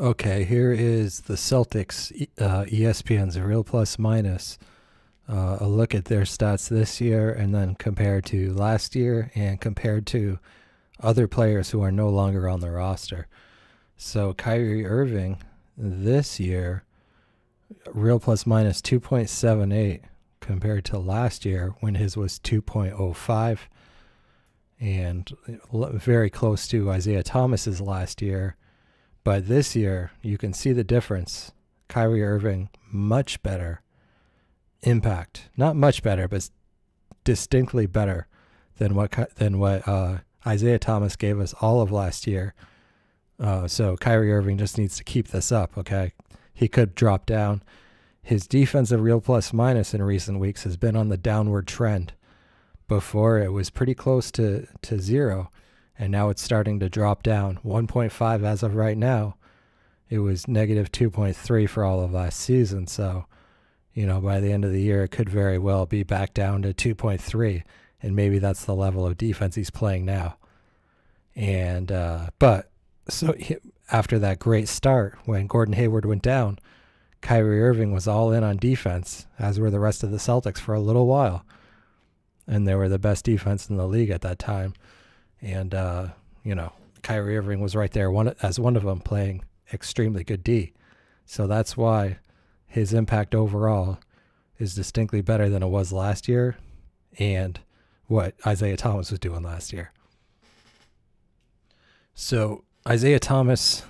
Okay, here is the Celtics, ESPN's Real Plus Minus, a look at their stats this year and then compared to last year and compared to other players who are no longer on the roster. So Kyrie Irving this year, Real Plus Minus 2.78 compared to last year when his was 2.05, and very close to Isaiah Thomas's last year. But this year, you can see the difference. Kyrie Irving, much better impact. Not much better, but distinctly better than what Isaiah Thomas gave us all of last year. So Kyrie Irving just needs to keep this up, okay? He could drop down. His defensive Real Plus Minus in recent weeks has been on the downward trend. Before, it was pretty close to zero. And now it's starting to drop down. 1.5 as of right now. It was negative 2.3 for all of last season. So, you know, by the end of the year, it could very well be back down to 2.3. And maybe that's the level of defense he's playing now. And, but, so after that great start, when Gordon Hayward went down, Kyrie Irving was all in on defense, as were the rest of the Celtics for a little while. And they were the best defense in the league at that time. And, you know, Kyrie Irving was right there as one of them playing extremely good D. So that's why his impact overall is distinctly better than it was last year and what Isaiah Thomas was doing last year. So Isaiah Thomas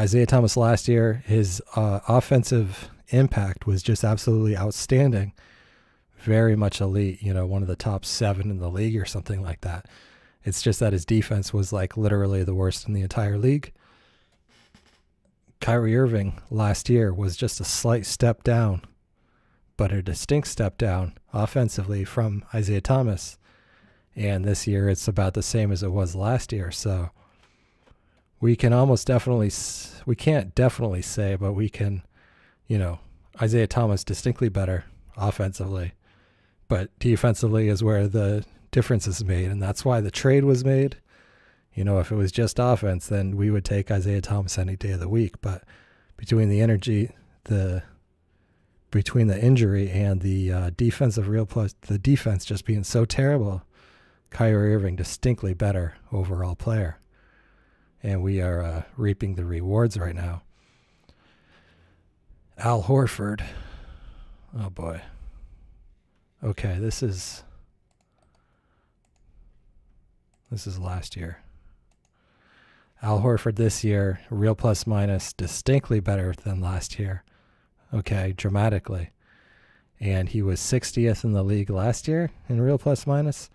last year, his offensive impact was just absolutely outstanding. Very much elite, you know, one of the top 7 in the league or something like that. It's just that his defense was like literally the worst in the entire league. Kyrie Irving last year was just a slight step down, but a distinct step down offensively from Isaiah Thomas. And this year it's about the same as it was last year. So we can't definitely say, but you know, Isaiah Thomas distinctly better offensively. But defensively is where the difference is made, and that's why the trade was made. You know, if it was just offense, then we would take Isaiah Thomas any day of the week. But between the energy, between the injury and the defensive Real Plus, the defense just being so terrible, Kyrie Irving distinctly better overall player, and we are reaping the rewards right now. Al Horford. Oh boy. Okay, this is last year. Al Horford this year, Real Plus Minus, distinctly better than last year. Okay, dramatically. And he was 60th in the league last year in Real Plus Minus.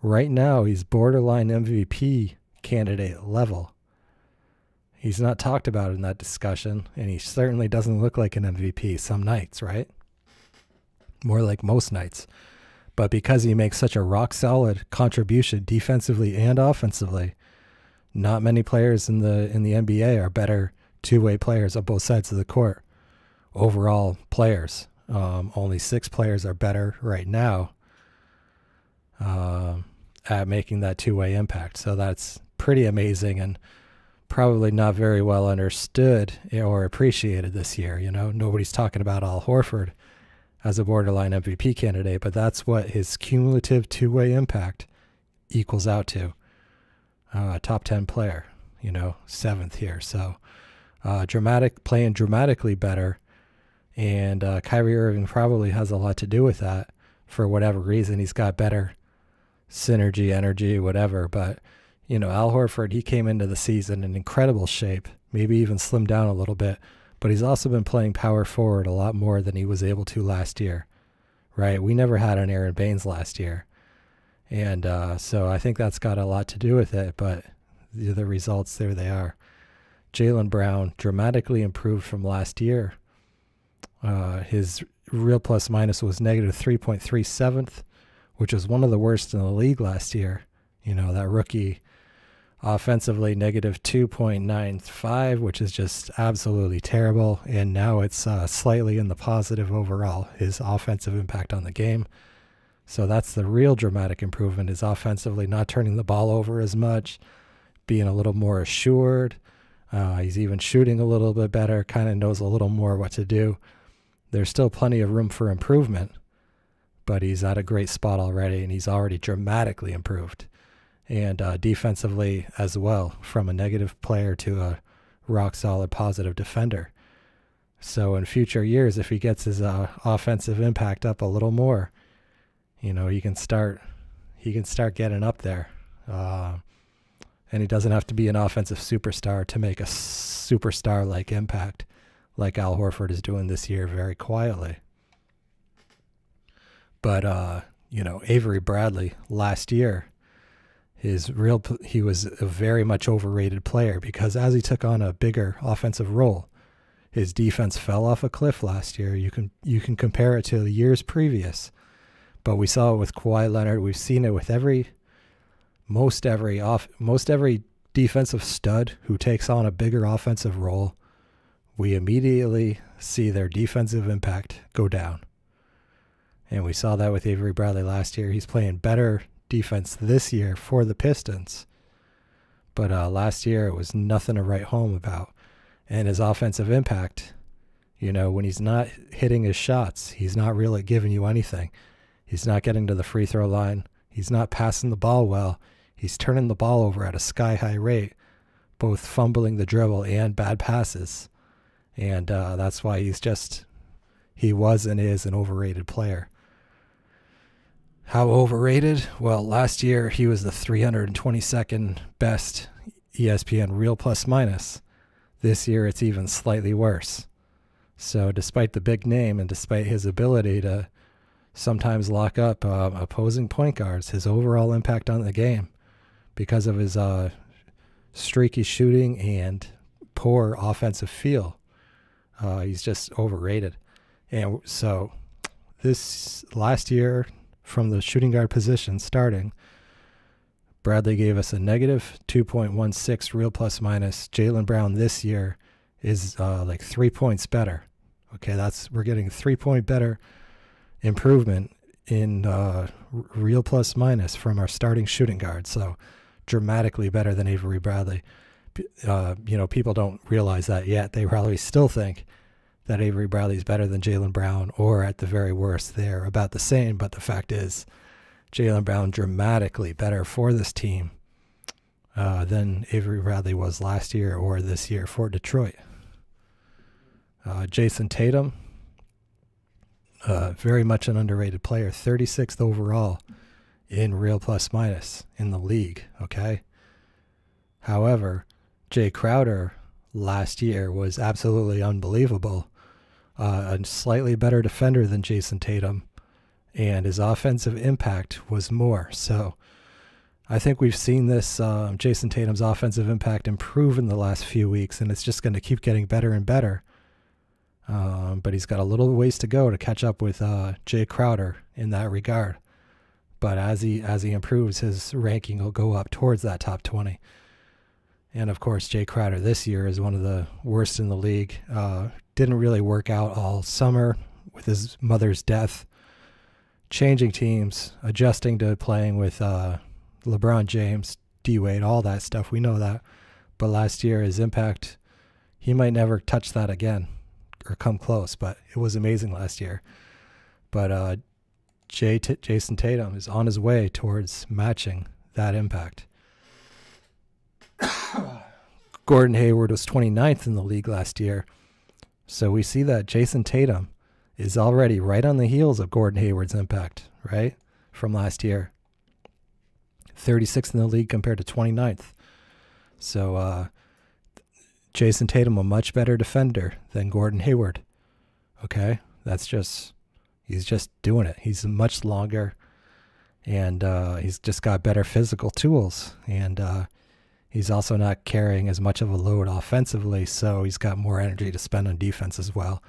Right now, he's borderline MVP candidate level. He's not talked about in that discussion, and he certainly doesn't look like an MVP some nights, right? More like most nights. But because he makes such a rock-solid contribution defensively and offensively, not many players in the NBA are better two-way players on both sides of the court. Overall players. Only 6 players are better right now at making that two-way impact. So that's pretty amazing and probably not very well understood or appreciated this year. You know, nobody's talking about Al Horford as a borderline MVP candidate, but that's what his cumulative two-way impact equals out to. Top 10 player, you know, 7th here. So playing dramatically better, and Kyrie Irving probably has a lot to do with that for whatever reason. He's got better synergy, energy, whatever. But, you know, Al Horford, he came into the season in incredible shape, maybe even slimmed down a little bit. But he's also been playing power forward a lot more than he was able to last year, right? We never had an Aron Baynes last year. And so I think that's got a lot to do with it, but the results, there they are. Jaylen Brown, dramatically improved from last year. His Real Plus Minus was negative 3.37, which was one of the worst in the league last year. You know, that rookie... Offensively, negative 2.95, which is just absolutely terrible. And now it's slightly in the positive overall, his offensive impact on the game. So that's the real dramatic improvement, is offensively not turning the ball over as much, being a little more assured, He's even shooting a little bit better, kind of knows a little more what to do. There's still plenty of room for improvement, but he's at a great spot already, and he's already dramatically improved. And defensively as well, from a negative player to a rock-solid positive defender. So in future years, if he gets his offensive impact up a little more, you know, he can start getting up there. And he doesn't have to be an offensive superstar to make a superstar-like impact like Al Horford is doing this year very quietly. But, you know, Avery Bradley last year, he was a very much overrated player because as he took on a bigger offensive role, his defense fell off a cliff last year. You can compare it to the years previous, but we saw it with Kawhi Leonard. We've seen it with most every defensive stud who takes on a bigger offensive role. We immediately see their defensive impact go down. And we saw that with Avery Bradley last year. He's playing better defense this year for the Pistons. But last year it was nothing to write home about. And his offensive impact, you know, when he's not hitting his shots, he's not really giving you anything. He's not getting to the free throw line. He's not passing the ball well. He's turning the ball over at a sky-high rate, both fumbling the dribble and bad passes. And that's why he was and is an overrated player. How overrated? Well, last year he was the 322nd best ESPN Real Plus Minus. This year it's even slightly worse. So despite the big name and despite his ability to sometimes lock up opposing point guards, his overall impact on the game, because of his streaky shooting and poor offensive feel, he's just overrated. And so this last year, from the shooting guard position starting, Bradley gave us a negative 2.16 Real Plus Minus. Jaylen Brown this year is like 3 points better. Okay, we're getting 3 point better improvement in Real Plus Minus from our starting shooting guard. So dramatically better than Avery Bradley. You know, people don't realize that yet. They probably still think that Avery Bradley's better than Jaylen Brown, or at the very worst, they're about the same. But the fact is, Jaylen Brown dramatically better for this team than Avery Bradley was last year or this year for Detroit. Jayson Tatum, very much an underrated player, 36th overall in Real Plus Minus in the league, okay? However, Jay Crowder last year was absolutely unbelievable. A slightly better defender than Jayson Tatum, and his offensive impact was more. So I think we've seen this Jayson Tatum's offensive impact improve in the last few weeks, and it's just going to keep getting better and better. But he's got a little ways to go to catch up with Jay Crowder in that regard. But as he improves, his ranking will go up towards that top 20. And of course, Jay Crowder this year is one of the worst in the league. Didn't really work out all summer with his mother's death, changing teams, adjusting to playing with LeBron James, D-Wade, all that stuff. We know that. But last year, his impact, he might never touch that again or come close, but it was amazing last year. But Jayson Tatum is on his way towards matching that impact. Gordon Hayward was 29th in the league last year. So we see that Jayson Tatum is already right on the heels of Gordon Hayward's impact, right? From last year. 36th in the league compared to 29th. So Jayson Tatum, a much better defender than Gordon Hayward. Okay? He's just doing it. He's much longer, and he's just got better physical tools, and he's also not carrying as much of a load offensively, so he's got more energy to spend on defense as well.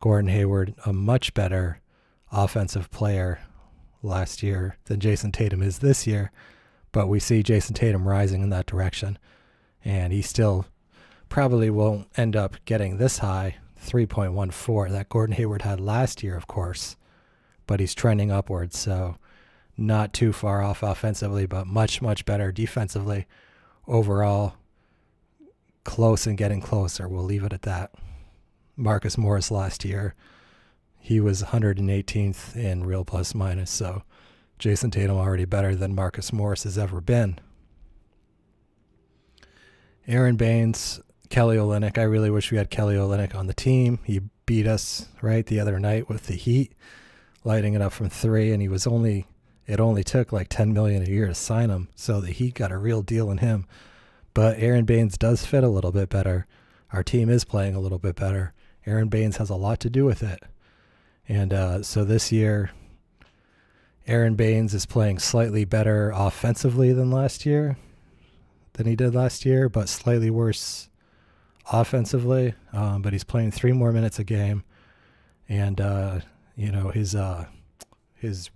Gordon Hayward, a much better offensive player last year than Jayson Tatum is this year, but we see Jayson Tatum rising in that direction, and he still probably won't end up getting this high, 3.14, that Gordon Hayward had last year, of course, but he's trending upwards, so not too far off offensively, but much, much better defensively. Overall, close and getting closer. We'll leave it at that. Marcus Morris last year, he was 118th in Real Plus Minus, so Jayson Tatum already better than Marcus Morris has ever been. Aron Baynes, Kelly Olynyk. I really wish we had Kelly Olynyk on the team. He beat us, right, the other night with the Heat, lighting it up from three, and he was only, it only took like $10 million a year to sign him, so the Heat got a real deal in him. But Aron Baynes does fit a little bit better. Our team is playing a little bit better. Aron Baynes has a lot to do with it. And so this year, Aron Baynes is playing slightly better offensively than he did last year, but slightly worse offensively. But he's playing 3 more minutes a game, and you know, his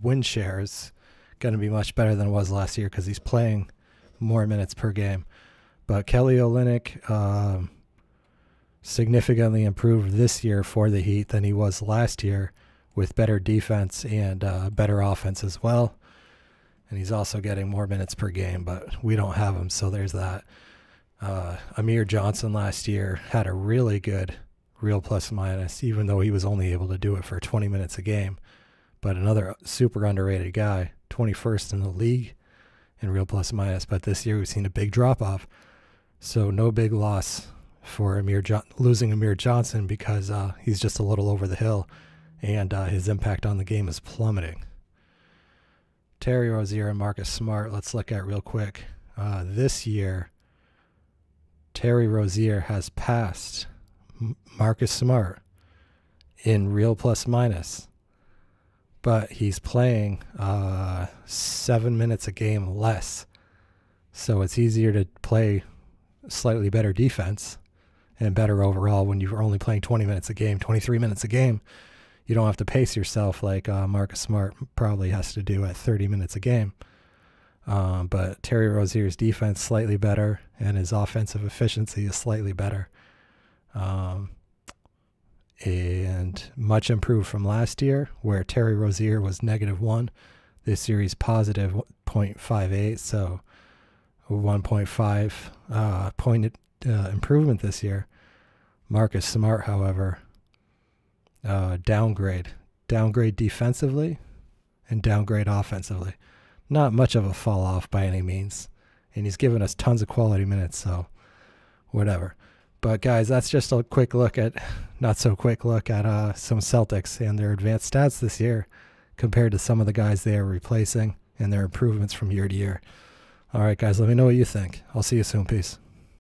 win share is going to be much better than it was last year because he's playing more minutes per game. But Kelly Olynyk significantly improved this year for the Heat than he was last year, with better defense and better offense as well. And he's also getting more minutes per game, but we don't have him, so there's that. Amir Johnson last year had a really good Real Plus Minus, even though he was only able to do it for 20 minutes a game. But another super underrated guy, 21st in the league in Real Plus Minus. But this year we've seen a big drop-off, so no big loss for losing Amir Johnson, because he's just a little over the hill, and his impact on the game is plummeting. Terry Rozier and Marcus Smart, let's look at real quick. This year, Terry Rozier has passed Marcus Smart in Real Plus Minus, but he's playing 7 minutes a game less. So it's easier to play slightly better defense and better overall when you're only playing 20 minutes a game, 23 minutes a game. You don't have to pace yourself like Marcus Smart probably has to do at 30 minutes a game. But Terry Rozier's defense slightly better, and his offensive efficiency is slightly better. And much improved from last year, where Terry Rozier was -1. This year he's positive 0.58, so 1.5 point improvement this year. Marcus Smart, however, downgrade defensively and downgrade offensively. Not much of a fall off by any means, and he's given us tons of quality minutes, so whatever. But guys, that's just a quick look at, not so quick look at some Celtics and their advanced stats this year compared to some of the guys they are replacing and their improvements from year to year. All right guys, let me know what you think. I'll see you soon. Peace.